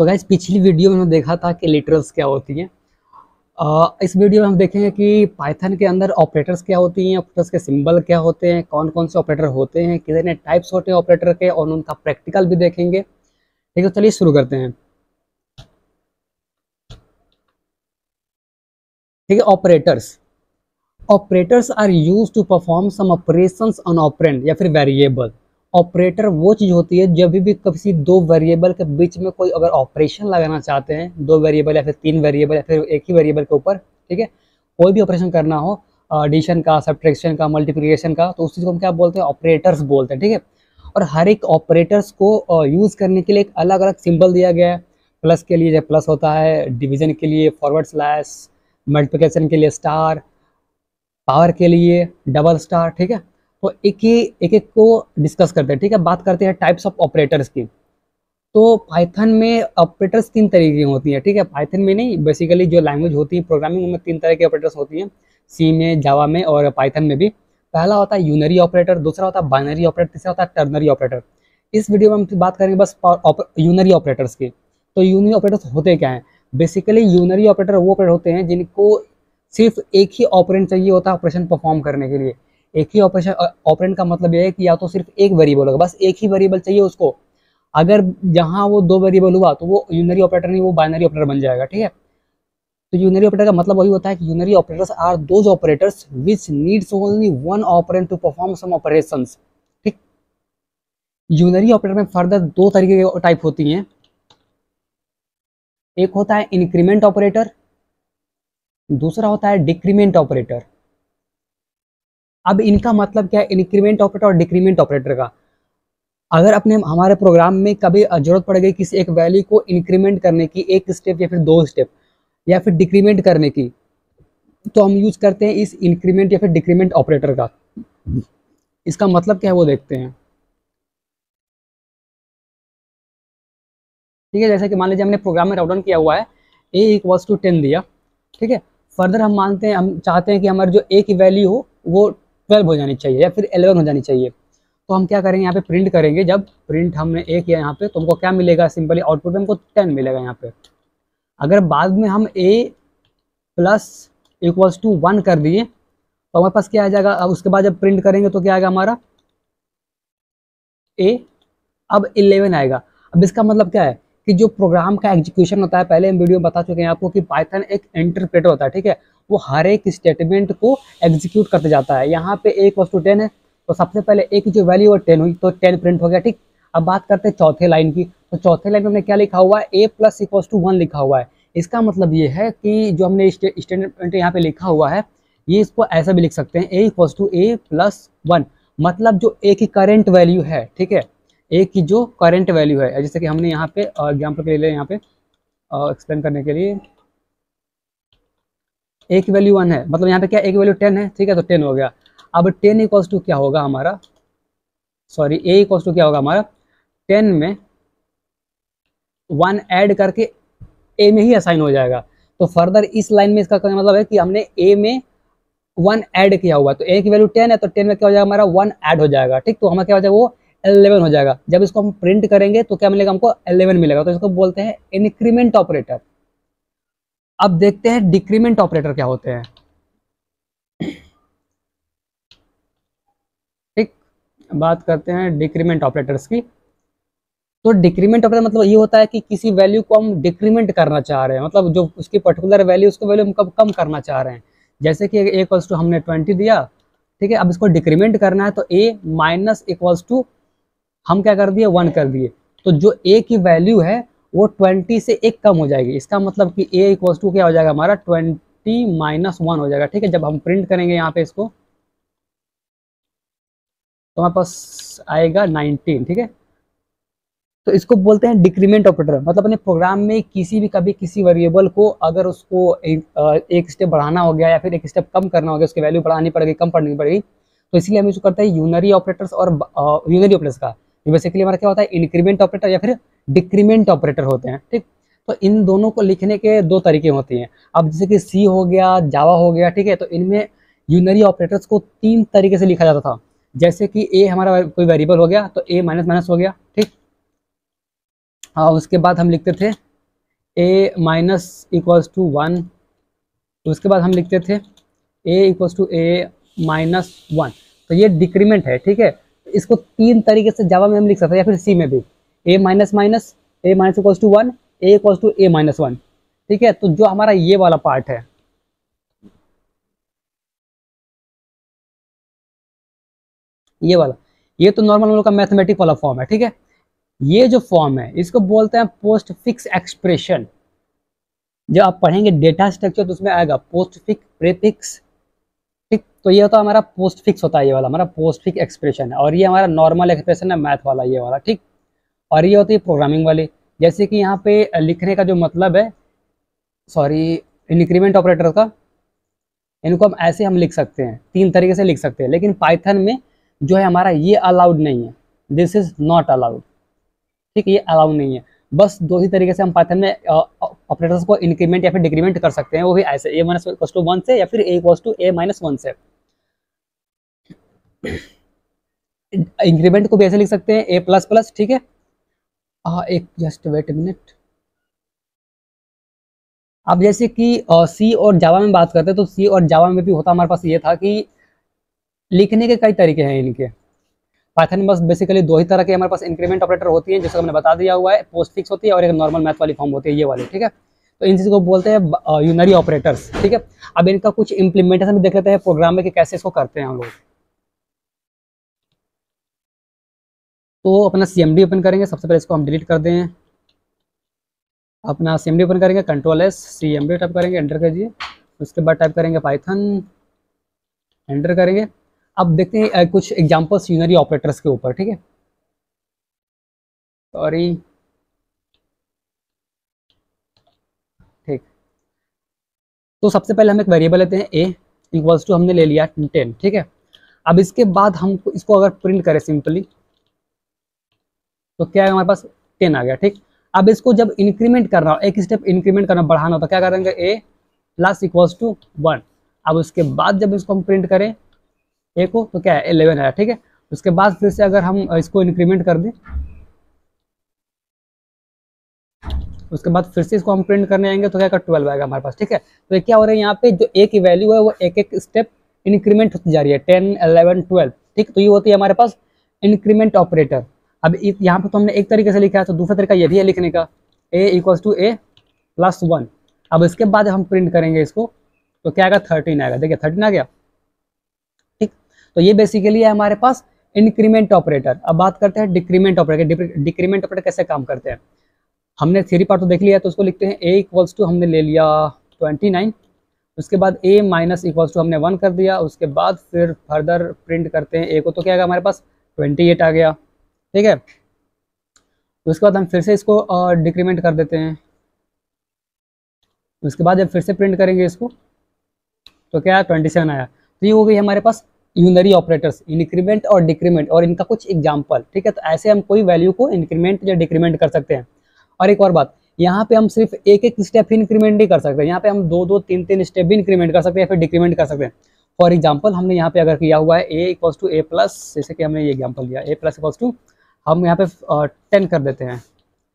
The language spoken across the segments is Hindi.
तो गाइस पिछली वीडियो में हमने देखा था कि लिटरल्स क्या होती हैं। इस वीडियो में हम देखेंगे कि पाइथन के अंदर ऑपरेटर्स क्या होती हैं, ऑपरेटर्स के सिंबल क्या होते हैं, कौन कौन से ऑपरेटर होते हैं, कितने टाइप्स होते हैं ऑपरेटर के, और उनका प्रैक्टिकल भी देखेंगे। ठीक है, चलिए शुरू करते हैं। ठीक है, operators are use to perform some operations on operand या फिर वेरिएबल। ऑपरेटर वो चीज़ होती है जब भी किसी दो वेरिएबल के बीच में कोई अगर ऑपरेशन लगाना चाहते हैं, दो वेरिएबल या फिर तीन वेरिएबल या फिर एक ही वेरिएबल के ऊपर, ठीक है, कोई भी ऑपरेशन करना हो, एडिशन का, सब्ट्रैक्शन का, मल्टीप्लिकेशन का, तो उस चीज़ को हम क्या बोलते हैं, ऑपरेटर्स बोलते हैं। ठीक है, और हर एक ऑपरेटर्स को यूज़ करने के लिए एक अलग अलग सिंबल दिया गया है। प्लस के लिए जब प्लस होता है, डिवीजन के लिए फॉरवर्ड स्लैश, मल्टीप्लिकेशन के लिए स्टार, पावर के लिए डबल स्टार। ठीक है, तो एक एक को डिस्कस करते हैं। ठीक है, बात करते हैं टाइप्स ऑफ ऑपरेटर्स की। तो पाइथन में ऑपरेटर्स तीन तरीके की होती हैं। ठीक है, पाइथन में नहीं, बेसिकली जो लैंग्वेज होती है प्रोग्रामिंग में तीन तरह के ऑपरेटर्स होती हैं, सी में, जावा में और पाइथन में भी। पहला होता है यूनरी ऑपरेटर, दूसरा होता है बाइनरी ऑपरेटर, तीसरा होता है टर्नरी ऑपरेटर। इस वीडियो में हम बात करेंगे बस यूनरी ऑपरेटर्स की। तो यूनरी ऑपरेटर्स होते क्या हैं? बेसिकली यूनरी ऑपरेटर वो ऑपरेटर होते हैं जिनको सिर्फ एक ही ऑपरेंड चाहिए होता है ऑपरेशन परफॉर्म करने के लिए। एक ही ऑपरेंड का मतलब यह है कि या तो सिर्फ एक वेरिएबल होगा, बस एक ही वेरिएबल चाहिए उसको। अगर जहां वो दो वेरिएबल हुआ तो वो यूनरी ऑपरेटर नहीं, वो बाइनरी ऑपरेटर बन जाएगा। ठीक है, तो यूनरी ऑपरेटर का मतलब वही होता है कि unary operators are those operators which needs only one operand to perform some operations. ठीक, यूनरी ऑपरेटर में फर्दर दो तरीके की टाइप होती हैं। एक होता है इंक्रीमेंट ऑपरेटर, दूसरा होता है डिक्रीमेंट ऑपरेटर। अब इनका मतलब क्या है, इंक्रीमेंट ऑपरेटर और डिक्रीमेंट ऑपरेटर का? अगर अपने हमारे प्रोग्राम में कभी जरूरत पड़ गई किसी एक वैल्यू को इंक्रीमेंट करने की, एक स्टेप या फिर दो स्टेप, या फिर डिक्रीमेंट करने की, तो हम यूज करते हैं इस इंक्रीमेंट या फिर डिक्रीमेंट ऑपरेटर का। इसका मतलब क्या है वो देखते हैं। ठीक है, जैसे कि मान लीजिए हमने प्रोग्राम में राउट डाउन किया हुआ है, a = 10 दिया। ठीक है, फर्दर हम मानते हैं, हम चाहते हैं कि हमारी जो एक वैल्यू हो वो 12 हो जानी चाहिए या फिर 11 हो जानी चाहिए। तो हम क्या करेंगे, यहाँ पे प्रिंट करेंगे। जब प्रिंट हमने एक किया यहाँ पे, तो हमको क्या मिलेगा, सिंपली आउटपुट में हमको 10 मिलेगा यहाँ पे। अगर बाद में हम a + 1 कर दिए तो हमारे पास क्या आ जाएगा, अब उसके बाद जब प्रिंट करेंगे तो क्या आएगा हमारा, a अब 11 आएगा। अब इसका मतलब क्या है कि जो प्रोग्राम का एग्जीक्यूशन होता है, पहले हम वीडियो में बता चुके हैं आपको कि पाइथन एक इंटरप्रेटर होता है। ठीक है, वो हर एक स्टेटमेंट को एग्जीक्यूट करते जाता है। यहाँ पे a = 10 है, तो सबसे पहले a की जो वैल्यू वो 10 हुई, तो 10 प्रिंट हो गया। ठीक, अब बात करते हैं चौथे लाइन की। तो चौथे लाइन में हमने क्या लिखा हुआ है, a + 1 लिखा हुआ है। इसका मतलब ये है कि जो हमने स्टेटमेंट यहाँ पे लिखा हुआ है, ये इसको ऐसा भी लिख सकते हैं, a = a + 1, मतलब जो a की करेंट वैल्यू है। ठीक है, a की जो करेंट वैल्यू है, जैसे कि हमने यहाँ पे एग्जाम्पल के लिए यहाँ पे एक्सप्लेन करने के लिए, a की वैल्यू 1 है, मतलब यहाँ पे क्या, a की वैल्यू 10 है। ठीक है, तो 10 हो गया। अब 10 = क्या होगा हमारा, सॉरी a = क्या होगा हमारा, 10 में 1 ऐड करके a में ही असाइन हो जाएगा। तो फर्दर इस लाइन में इसका मतलब है कि हमने a में 1 ऐड किया हुआ, तो a की वैल्यू 10 है, तो 10 में क्या हो जाएगा हमारा, 1 ऐड हो जाएगा। ठीक, तो हमारा क्या हो जाएगा, वो 11 हो जाएगा। जब इसको हम प्रिंट करेंगे तो क्या मिलेगा हमको, 11 मिलेगा। तो इसको बोलते हैं इंक्रीमेंट ऑपरेटर। अब देखते हैं डिक्रीमेंट ऑपरेटर क्या होते हैं। ठीक, बात करते हैं डिक्रीमेंट ऑपरेटर्स की। तो डिक्रीमेंट ऑपरेटर मतलब ये होता है कि किसी वैल्यू को हम डिक्रीमेंट करना चाह रहे हैं, मतलब जो उसकी पर्टिकुलर वैल्यू, उसको वैल्यू हम कम करना चाह रहे हैं। जैसे कि a = हमने 20 दिया। ठीक है, अब इसको डिक्रीमेंट करना है, तो a - हम क्या कर दिए, 1 कर दिए, तो जो a की वैल्यू है वो 20 से एक कम हो जाएगी। इसका मतलब कि a = क्या हो जाएगा हमारा, 20 - 1 हो जाएगा। ठीक है, जब हम प्रिंट करेंगे यहाँ पे इसको, तो हमारे पास आएगा 19। ठीक है, तो इसको बोलते हैं डिक्रीमेंट ऑपरेटर। मतलब अपने प्रोग्राम में किसी भी कभी किसी वेरिएबल को अगर उसको एक स्टेप बढ़ाना हो गया या फिर एक स्टेप कम करना हो गया, उसकी वैल्यू बढ़ानी पड़ेगी, कम करनी पड़ेगी, तो इसलिए हम इसको करते हैं यूनरी ऑपरेटर्स और यूनरी ऑपरेटर्स का। बेसिकली हमारा क्या होता है, इंक्रीमेंट ऑपरेटर या फिर डिक्रीमेंट ऑपरेटर होते हैं। ठीक, तो इन दोनों को लिखने के दो तरीके होते हैं। अब जैसे कि सी हो गया, जावा हो गया, ठीक है, तो इनमें यूनरी ऑपरेटर्स को 3 तरीके से लिखा जाता था। जैसे कि a हमारा कोई वेरिएबल हो गया, तो a - हो गया। ठीक, उसके बाद हम लिखते थे ए माइनस इक्वल्स टू 1। उसके बाद हम लिखते थे a equals to a minus 1। तो ये डिक्रीमेंट है, ठीक है। इसको तीन तरीके से जावा में हम लिख सकते हैं या फिर सी में भी, a minus minus, a minus equals to 1, a equals to a minus 1, ठीक है। तो जो हमारा ये वाला पार्ट है, ये वाला, ये तो नॉर्मल हम लोग का मैथमेटिक वाला फॉर्म है, ठीक है। ये जो फॉर्म है इसको बोलते हैं पोस्ट फिक्स एक्सप्रेशन। जब आप पढ़ेंगे डेटा स्ट्रक्चर तो उसमें आएगा पोस्ट फिक्स, प्रीफिक्स, ठीक। तो ये होता है हमारा पोस्ट फिक्स, होता है ये वाला हमारा पोस्ट फिक्स एक्सप्रेशन है। और ये हमारा नॉर्मल एक्सप्रेशन है मैथ वाला, ये वाला, ठीक। और ये होती है प्रोग्रामिंग वाली। जैसे कि यहाँ पे लिखने का जो मतलब है, सॉरी, इंक्रीमेंट ऑपरेटर का, इनको हम ऐसे हम लिख सकते हैं, तीन तरीके से लिख सकते हैं। लेकिन पाइथन में जो है हमारा ये अलाउड नहीं है, दिस इज नॉट अलाउड, ठीक। ये अलाउड नहीं है। बस दो ही तरीके से हम पाइथन में ऑपरेटर्स को इंक्रीमेंट या फिर डिक्रीमेंट कर सकते हैं, वो भी ऐसे, ए माइनस इक्वल्स टू 1 से या फिर a equals to a minus 1 से। इंक्रीमेंट को भी ऐसे लिख सकते हैं, ए प्लस प्लस, ठीक है। एक जस्ट वेट मिनट, अब जैसे कि सी और जावा में बात करते हैं तो सी और जावा में भी होता हमारे पास ये था कि लिखने के कई तरीके हैं इनके। पाइथन में बस बेसिकली दो ही तरह के हमारे पास इंक्रीमेंट ऑपरेटर होती हैं, जैसे हमने बता दिया हुआ है, पोस्ट फिक्स होती है और एक नॉर्मल मैथ वाली फॉर्म होती है, ये वाली, ठीक है। तो इन चीज़ों को बोलते हैं यूनरी ऑपरेटर्स, ठीक है। अब इनका कुछ इम्प्लीमेंटेशन भी देख लेते हैं प्रोग्राम में कि कैसे इसको करते हैं हम लोग। तो अपना CMD ओपन करेंगे, सबसे पहले इसको हम डिलीट कर दें। अपना CMD ओपन करेंगे, Ctrl+S, CMD टाइप करेंगे, एंटर कीजिए। उसके बाद टाइप करेंगे पाइथन, एंटर करेंगे। अब देखते हैं कुछ एग्जांपल्स यूनरी ऑपरेटर्स के ऊपर, ठीक है। सॉरी, ठीक। तो सबसे पहले हम एक वेरिएबल लेते हैं, a इक्वल्स टू हमने ले लिया 10, ठीक है। अब इसके बाद हम इसको अगर प्रिंट करें सिंपली तो क्या है, हमारे पास 10 आ गया, ठीक। अब इसको जब इंक्रीमेंट करना हो, एक स्टेप इंक्रीमेंट करना, बढ़ाना हो, तो क्या करेंगे, a प्लस इक्वल्स टू 1। अब उसके बाद जब इसको हम प्रिंट करें ए को तो क्या है, 11 आया, ठीक है। उसके बाद फिर से अगर हम इसको इंक्रीमेंट कर दें, उसके बाद फिर से इसको हम प्रिंट करने आएंगे तो क्या 12 आएगा हमारे पास, ठीक है। तो क्या हो रहा है यहाँ पे, जो ए की वैल्यू है वो एक एक स्टेप इंक्रीमेंट होती जा रही है, 10, 11, 12, ठीक। तो ये होती है हमारे पास इंक्रीमेंट ऑपरेटर। अब यहाँ पे तो हमने एक तरीके से लिखा है, तो दूसरा तरीका ये भी है लिखने का, a equals to a plus 1। अब इसके बाद हम प्रिंट करेंगे इसको तो क्या आएगा, 13 आएगा, देखिए 13 आ गया, ठीक। तो ये बेसिकली है हमारे पास इंक्रीमेंट ऑपरेटर। अब बात करते हैं डिक्रीमेंट ऑपरेटर। डिक्रीमेंट ऑपरेटर कैसे काम करते हैं, हमने थ्योरी पार्ट तो देख लिया, तो उसको लिखते हैं a इक्वल्स टू हमने ले लिया 29, उसके बाद a माइनस इक्वल्स टू हमने 1 कर दिया। उसके बाद फिर फर्दर प्रिंट करते हैं a को तो क्या आएगा हमारे पास, 28 आ गया, ठीक है। उसके बाद हम फिर से इसको डिक्रीमेंट कर देते हैं। उसके बाद जब फिर से प्रिंट करेंगे इसको तो क्या 27 आया। तो ये हो गई हमारे पास यूनरी ऑपरेटर्स, इंक्रीमेंट और डिक्रीमेंट, और इनका कुछ एग्जाम्पल, ठीक है। तो ऐसे हम कोई वैल्यू को इंक्रीमेंट या डिक्रीमेंट कर सकते हैं। और एक और बात, यहाँ पे हम सिर्फ एक एक स्टेप इंक्रीमेंट नहीं कर सकते, यहाँ पे हम 2, 2, 3, 3 स्टेप भी इंक्रीमेंट कर सकते हैं या फिर डिक्रीमेंट कर सकते हैं। फॉर एग्जाम्पल हमने यहाँ पे अगर किया हुआ है a equals to a plus, जैसे कि हमने ये एग्जाम्पल लिया, ए प्लस इक्वल्स टू हम यहाँ पे 10 कर देते हैं,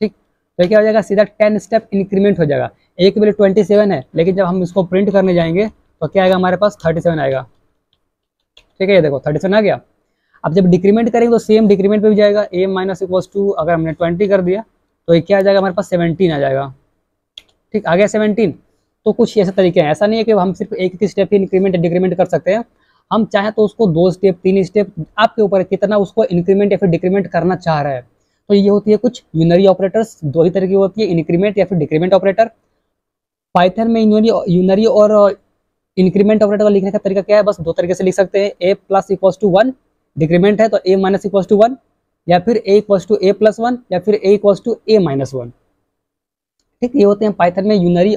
ठीक। तो क्या हो जाएगा, सीधा 10 स्टेप इंक्रीमेंट हो जाएगा। ए की वैल्यू 27 है, लेकिन जब हम इसको प्रिंट करने जाएंगे तो क्या आएगा हमारे पास, 37 आएगा, ठीक है। ये देखो 37 आ गया। अब जब डिक्रीमेंट करेंगे तो सेम डिक्रीमेंट पे भी जाएगा, a माइनस इक्वल्स टू अगर हमने 20 कर दिया तो ये क्या आ जाएगा हमारे पास, 17 आ जाएगा, ठीक, आ गया 17। तो कुछ ऐसे तरीके हैं, ऐसा नहीं है कि हम सिर्फ एक ही स्टेप ही इंक्रीमेंट या डिक्रीमेंट कर सकते हैं। हम चाहें तो उसको 2 स्टेप 3 स्टेप, आपके ऊपर कितना उसको इंक्रीमेंट या फिर डिक्रीमेंट करना चाह रहा है। तो ये होती है कुछ यूनरी ऑपरेटर्स, दो ही तरीके होती है, इंक्रीमेंट या फिर डिक्रीमेंट ऑपरेटर। पाइथन में यूनरी और इंक्रीमेंट ऑपरेटर का लिखने का तरीका क्या है, बस दो तरीके से लिख सकते हैं, a plus equals to 1 decrement है तो ए माइनस इक्वल्स टू 1, या फिर a equals to a plus 1, या फिर a equals to a minus 1, ठीक। ये होते हैं पाइथन में यूनरी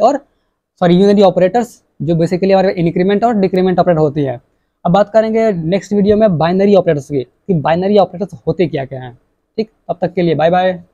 ऑपरेटर्स, जो बेसिकली हमारे इंक्रीमेंट और डिक्रीमेंट ऑपरेटर होती है। अब बात करेंगे नेक्स्ट वीडियो में बाइनरी ऑपरेटर्स की, कि बाइनरी ऑपरेटर्स होते क्या क्या हैं, ठीक। तब तक के लिए बाय बाय।